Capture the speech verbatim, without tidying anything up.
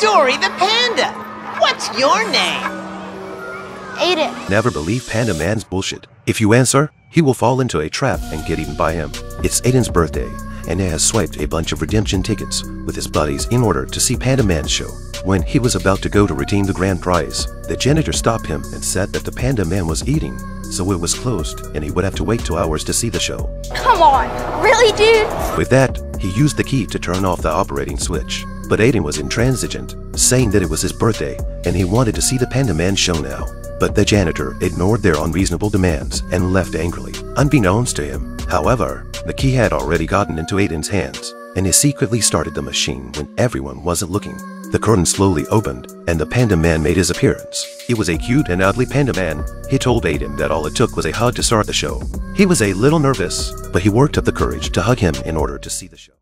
Dory the Panda! What's your name? Aiden. Never believe Panda Man's bullshit. If you answer, he will fall into a trap and get eaten by him. It's Aiden's birthday, and he has swiped a bunch of redemption tickets with his buddies in order to see Panda Man's show. When he was about to go to redeem the grand prize, the janitor stopped him and said that the Panda Man was eating, so it was closed and he would have to wait two hours to see the show. Come on, really, dude? With that, he used the key to turn off the operating switch. But Aiden was intransigent, saying that it was his birthday and he wanted to see the Panda Man show now. But the janitor ignored their unreasonable demands and left angrily. Unbeknownst to him, however, the key had already gotten into Aiden's hands, and he secretly started the machine when everyone wasn't looking. The curtain slowly opened, and the Panda Man made his appearance. It was a cute and ugly Panda Man. He told Aiden that all it took was a hug to start the show. He was a little nervous, but he worked up the courage to hug him in order to see the show.